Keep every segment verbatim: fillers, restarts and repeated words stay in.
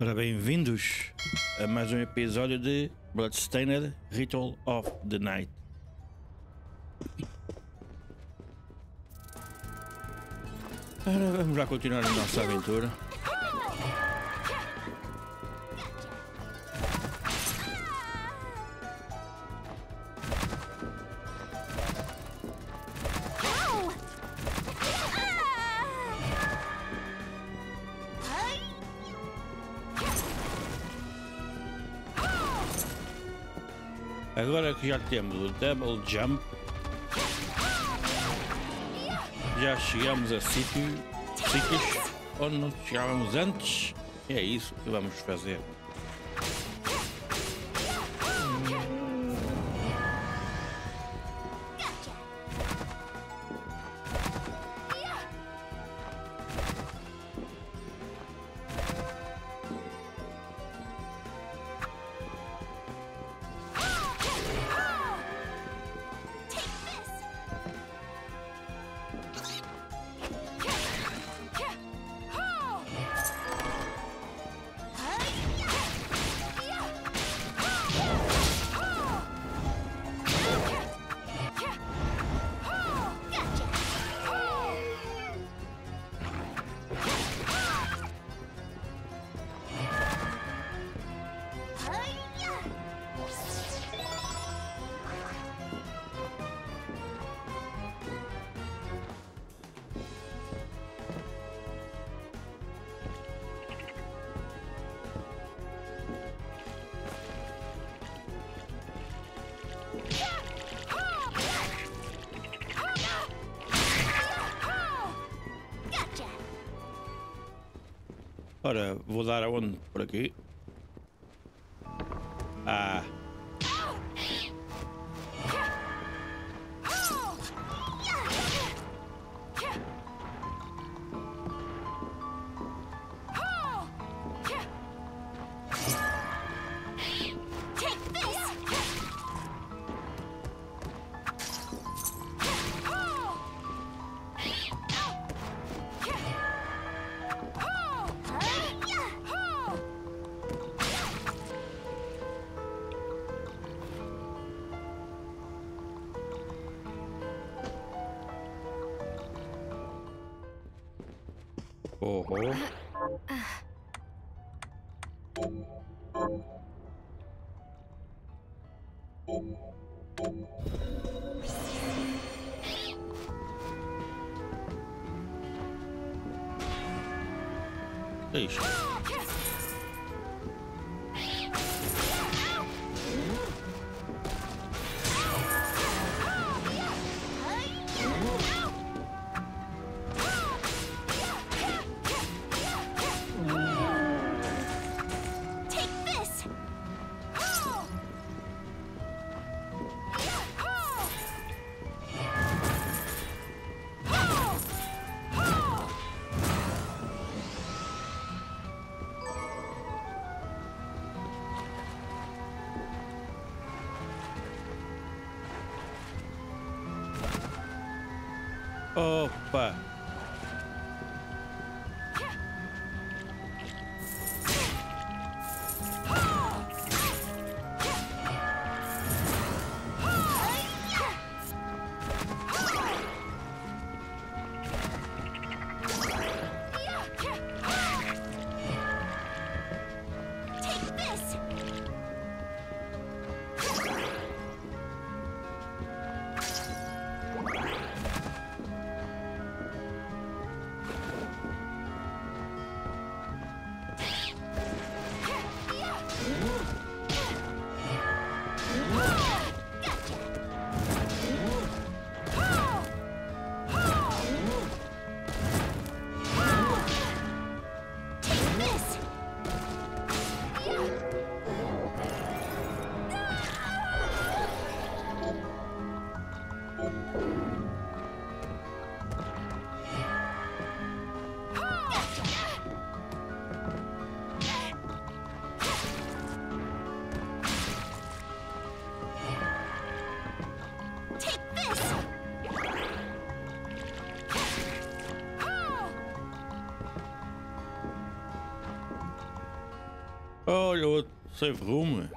Ora, bem-vindos a mais um episódio de Bloodstained Ritual of the Night. Ora, vamos já continuar a nossa aventura. Agora que já temos o double jump, já chegamos a sítios, sítios onde não chegávamos antes. É isso que vamos fazer. Ora, vou dar aonde? Por aqui. Ah. Oh, oh. Deixa. Opa! Olha o outro save room.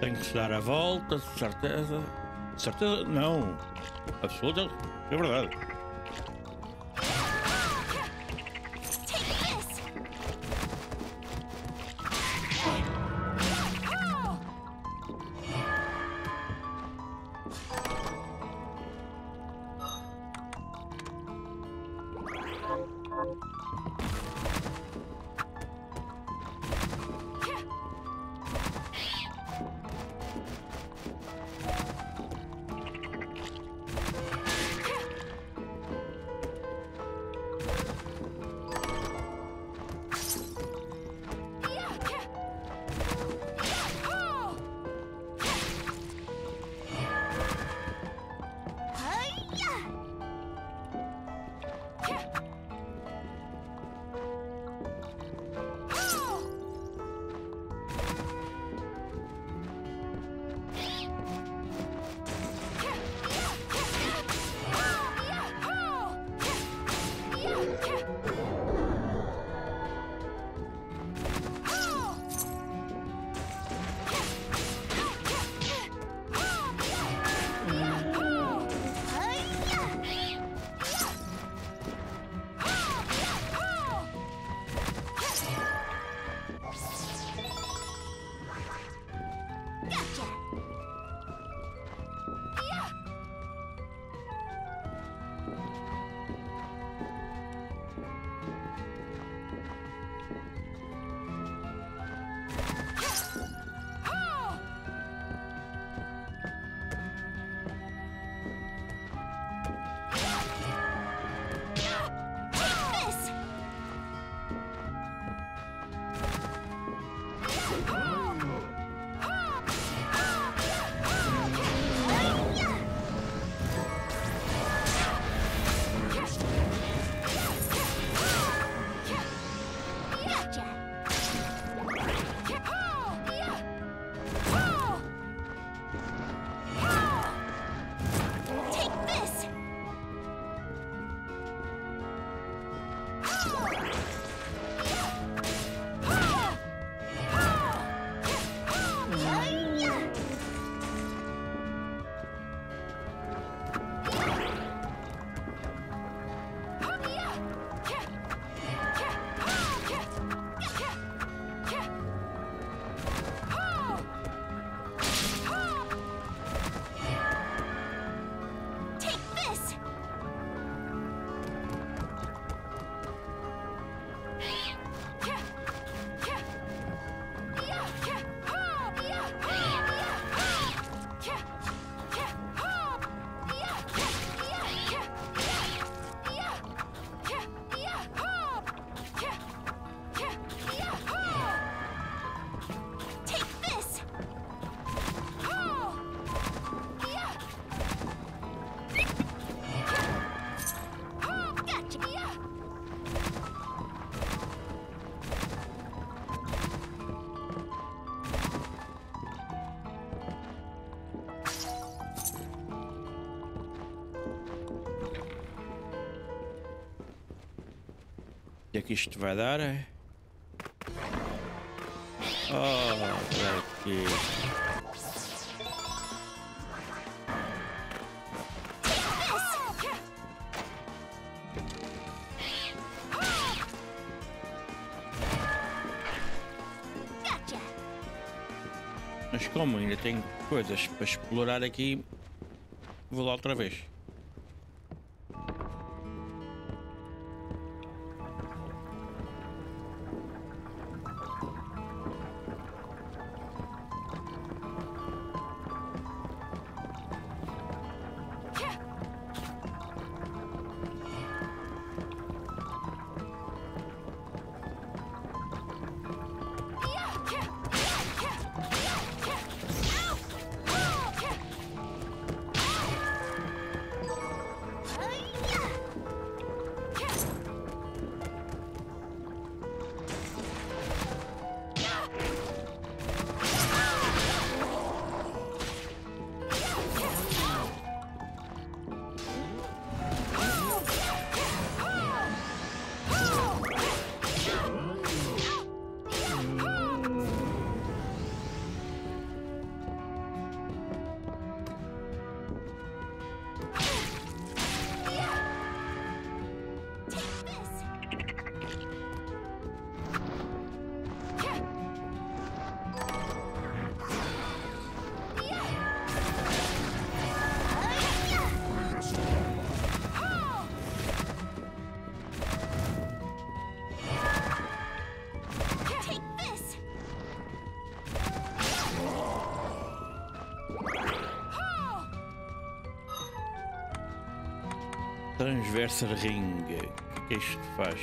Tem que se dar a volta, de certeza. De certeza, não. Absoluta, é verdade. que é que isto vai dar? Oh, aqui. Mas como ainda tenho coisas para explorar aqui, vou lá outra vez. Transversal Ring, o que isto faz?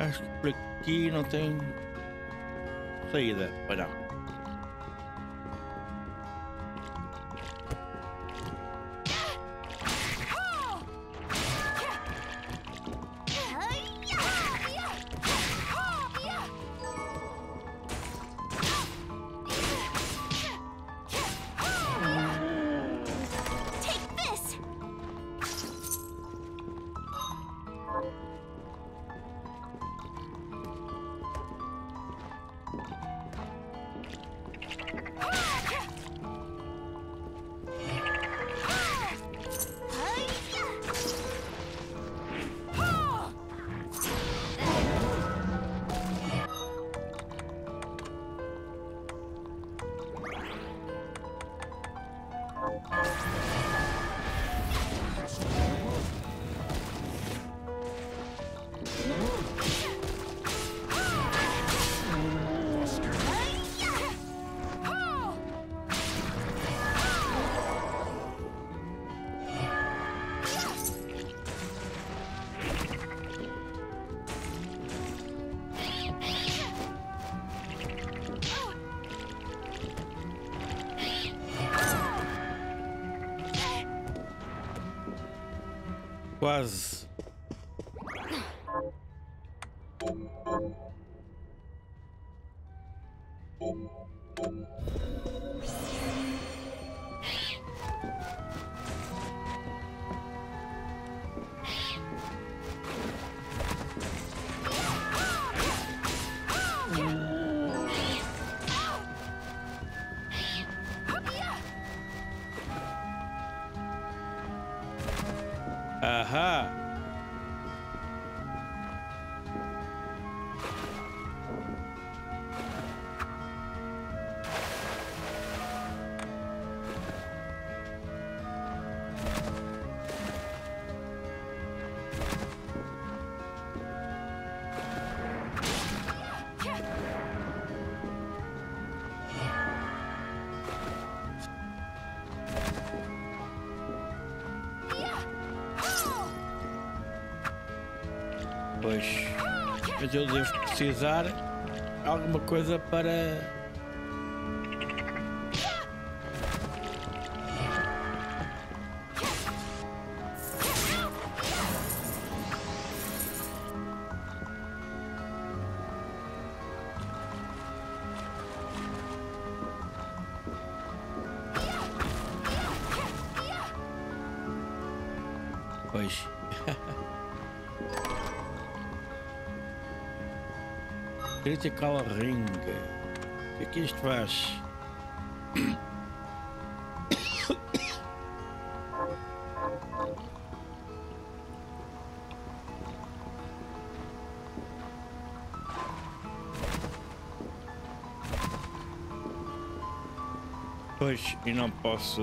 Acho que por aqui não tem saída, olha. Quase. Aha. Pois, mas eu devo precisar de alguma coisa para... Pois... Critical Ring. O que é que isto faz? Pois, e não posso...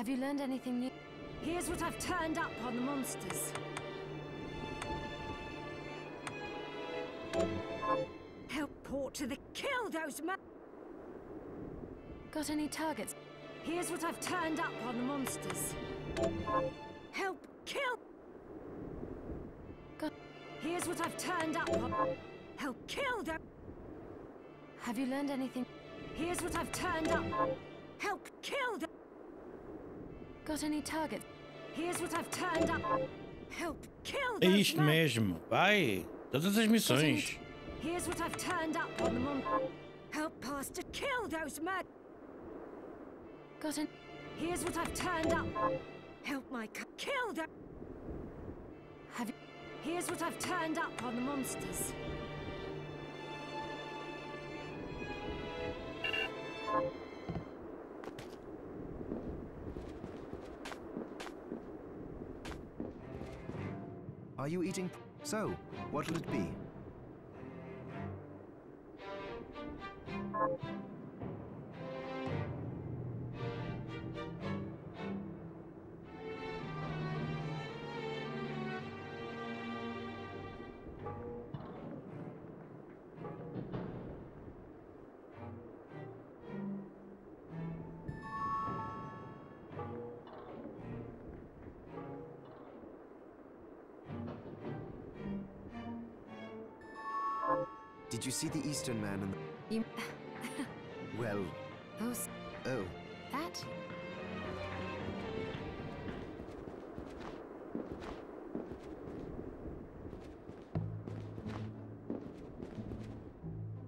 Have you learned anything new? Here's what I've turned up on the monsters. Help Port to the kill those men. Got any targets? Here's what I've turned up on the monsters. Help kill. Got. Here's what I've turned up on. Help kill them. Have you learned anything? Here's what I've turned up. Help kill them. Got any targets? Here's what I've turned up. Help kill them. É isto mesmo. Vai. Todas as missões. Here's what I've turned up on the mon. Help Pastor kill those mad. Got an. Here's what I've turned up. Help my c kill them. Have you. Here's what I've turned up on the monsters. Are you eating? So, what'll it be? Did you see the Eastern man and the... You... well... Oh... Oh... That?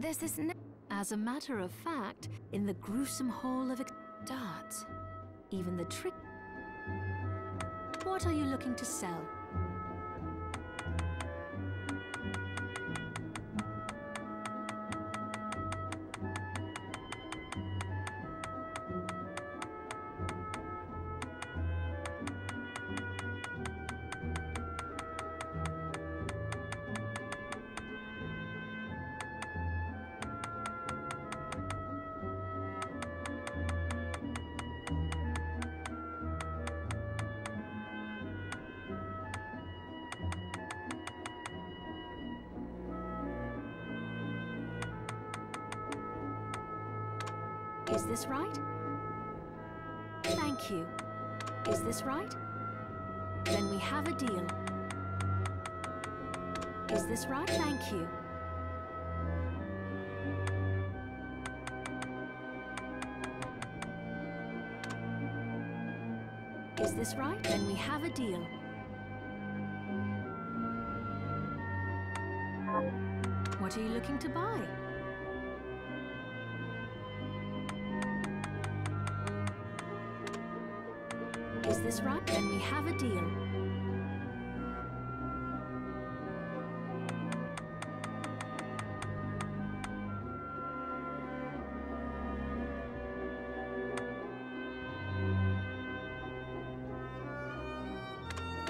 There's this... As a matter of fact, in the gruesome hall of darts, even the trick... What are you looking to sell? Is this right? Thank you. Is this right? Then we have a deal. Is this right? Thank you. Is this right? Then we have a deal. What are you looking to buy? Is this right? Then we have a deal.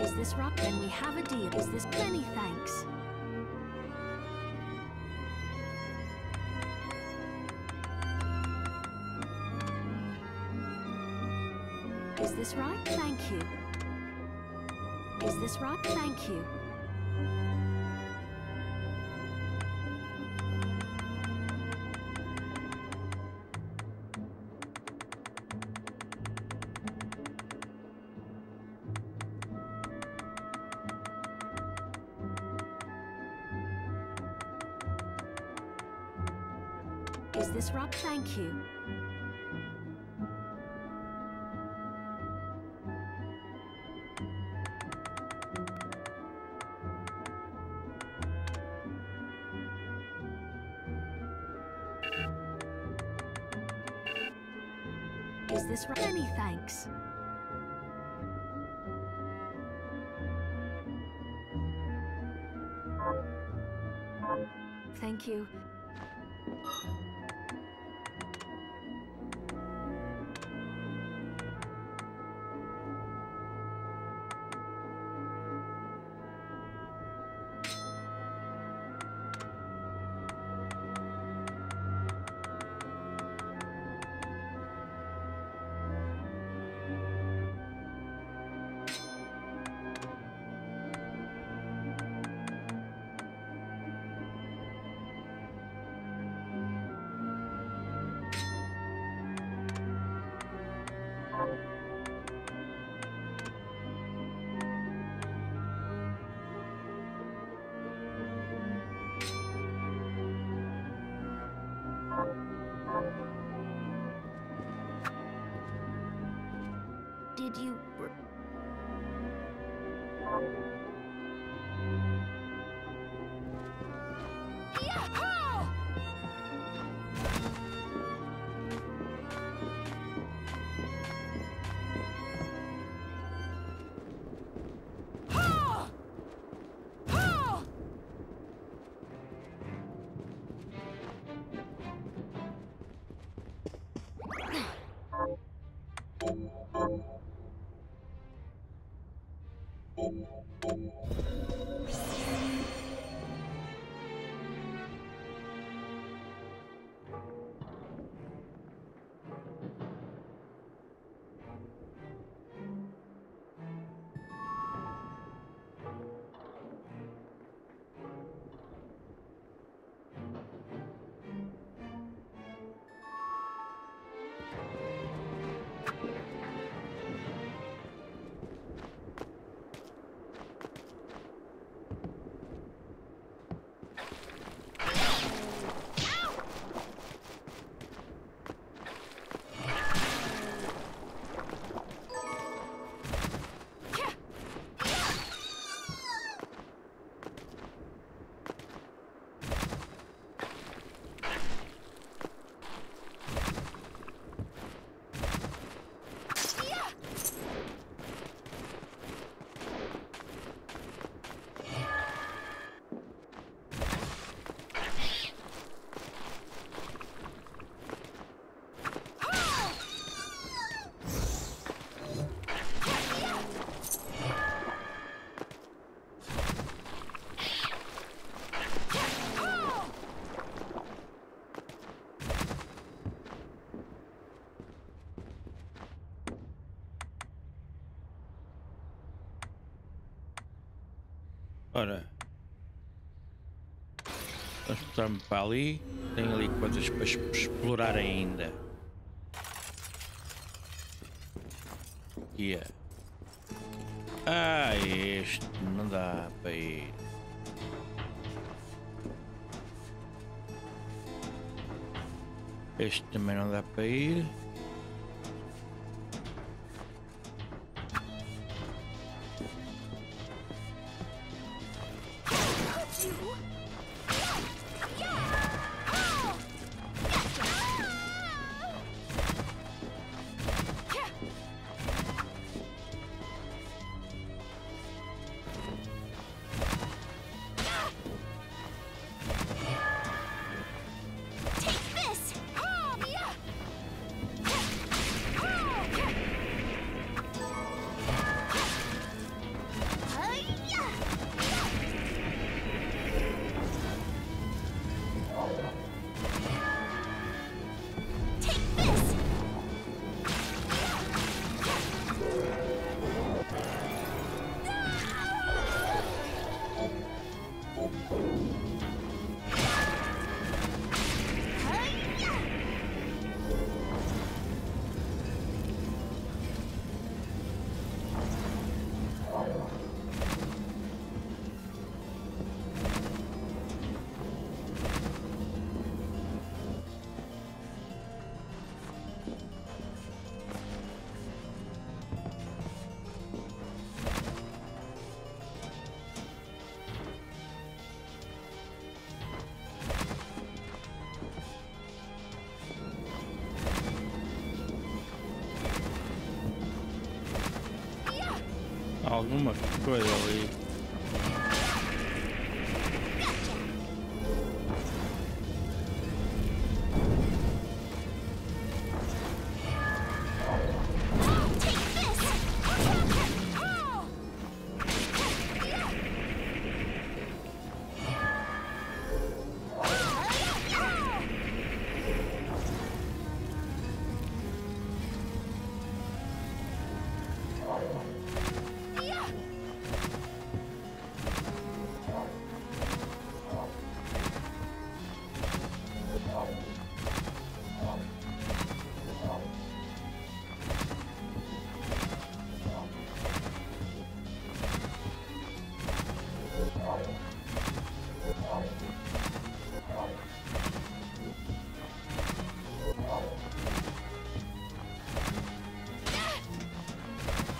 Is this right? Then we have a deal. Is this many thanks? Is this right? Thank you. Is this right? Thank you. Is this right? Thank you. Is this right? Many thanks. Thank you. Did you... Ora, transportar-me para ali. Tenho ali coisas para explorar ainda. Yeah. Ah, este não dá para ir. Este também não dá para ir. Alguma coisa ali.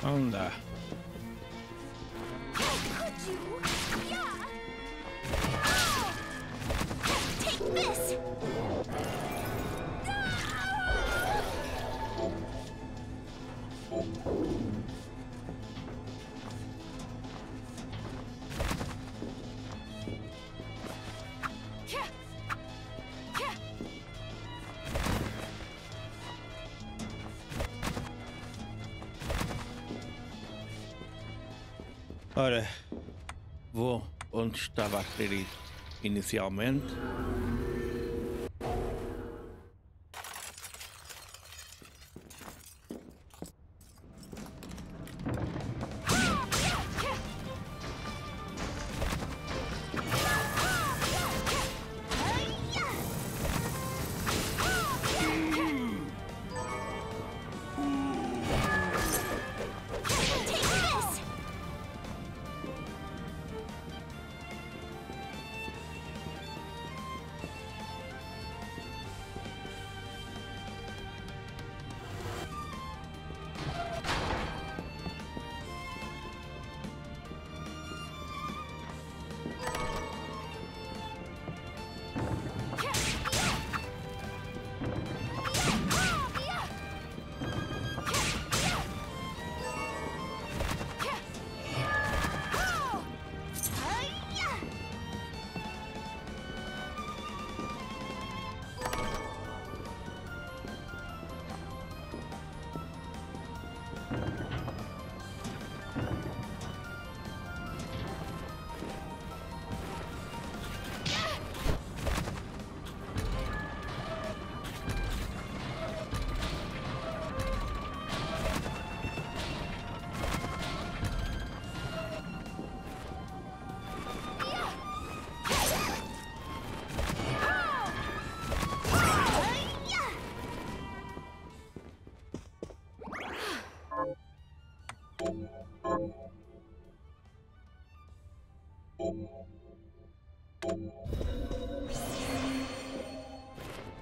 Onda. Ora, vou onde estava a querer ir inicialmente.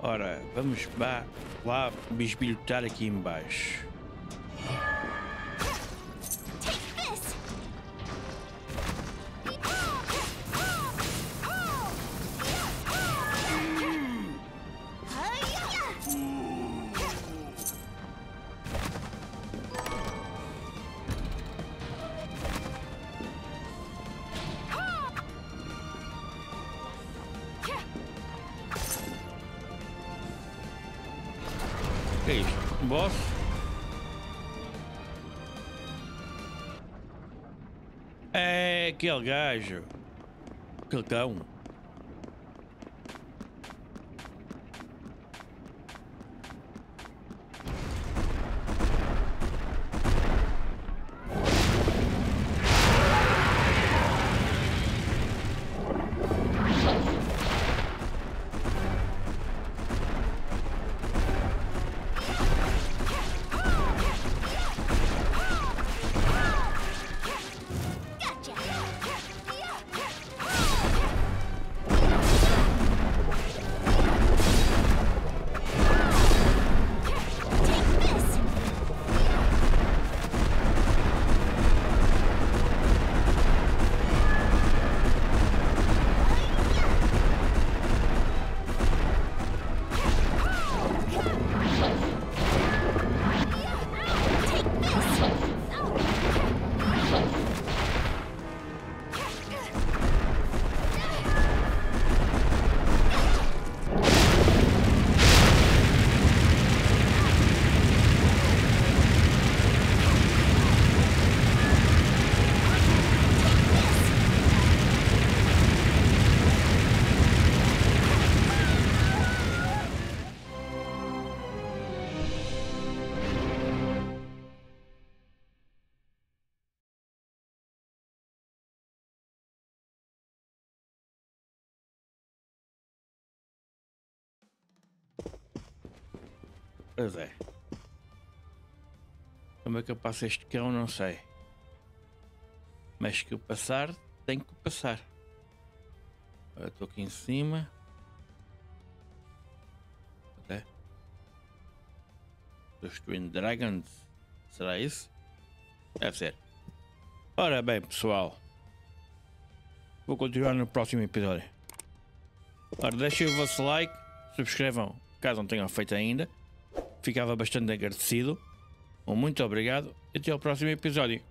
Ora, vamos lá, lá bisbilhotar aqui embaixo. Boss? É aquele gajo. Aquele cão. Pois é. Como é que eu passo este cão? Não sei. Mas que eu passar, tenho que passar. Agora estou aqui em cima. Até. Os Twin Dragons. Será isso? Deve ser. Ora bem, pessoal. Vou continuar no próximo episódio. Ora, deixem o vosso like. Subscrevam, caso não tenham feito ainda. Ficava bastante agradecido. Um muito obrigado e até ao próximo episódio.